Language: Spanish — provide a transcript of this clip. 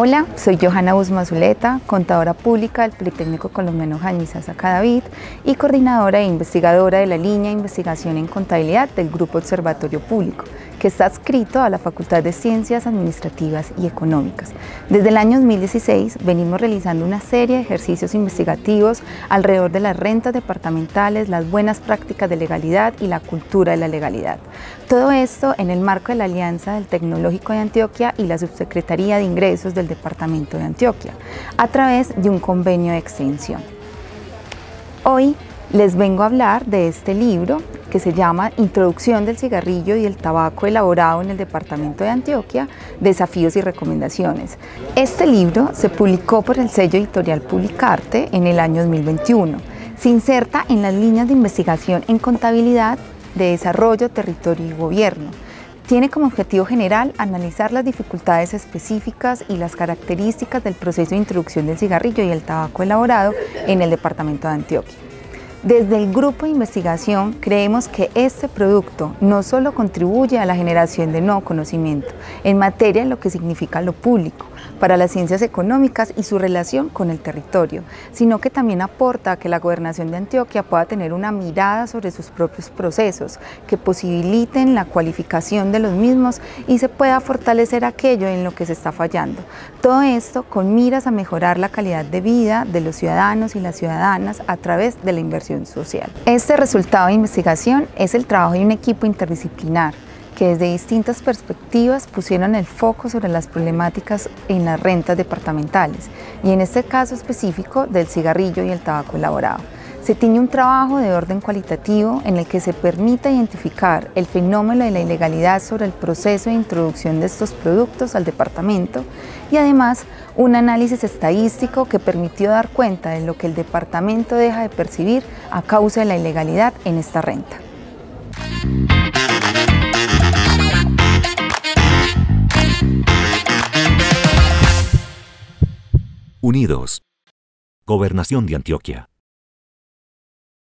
Hola, soy Johanna Guzmán Zuleta, contadora pública del Politécnico Colombiano Jañizasa Cadavid y coordinadora e investigadora de la línea de investigación en contabilidad del Grupo Observatorio Público, que está adscrito a la Facultad de Ciencias Administrativas y Económicas. Desde el año 2016 venimos realizando una serie de ejercicios investigativos alrededor de las rentas departamentales, las buenas prácticas de legalidad y la cultura de la legalidad. Todo esto en el marco de la alianza del Tecnológico de Antioquia y la Subsecretaría de Ingresos del Departamento de Antioquia, a través de un convenio de extensión. Hoy les vengo a hablar de este libro, que se llama Introducción del cigarrillo y el tabaco elaborado en el Departamento de Antioquia, desafíos y recomendaciones. Este libro se publicó por el sello editorial Publicarte en el año 2021. Se inserta en las líneas de investigación en contabilidad, de desarrollo, territorio y gobierno. Tiene como objetivo general analizar las dificultades específicas y las características del proceso de introducción del cigarrillo y el tabaco elaborado en el Departamento de Antioquia. Desde el grupo de investigación creemos que este producto no solo contribuye a la generación de nuevo conocimiento en materia de lo que significa lo público para las ciencias económicas y su relación con el territorio, sino que también aporta a que la Gobernación de Antioquia pueda tener una mirada sobre sus propios procesos que posibiliten la cualificación de los mismos y se pueda fortalecer aquello en lo que se está fallando. Todo esto con miras a mejorar la calidad de vida de los ciudadanos y las ciudadanas a través de la inversión social. Este resultado de investigación es el trabajo de un equipo interdisciplinar que desde distintas perspectivas pusieron el foco sobre las problemáticas en las rentas departamentales y en este caso específico del cigarrillo y el tabaco elaborado. Se tiene un trabajo de orden cualitativo en el que se permite identificar el fenómeno de la ilegalidad sobre el proceso de introducción de estos productos al departamento y además un análisis estadístico que permitió dar cuenta de lo que el departamento deja de percibir a causa de la ilegalidad en esta renta. Unidos. Gobernación de Antioquia.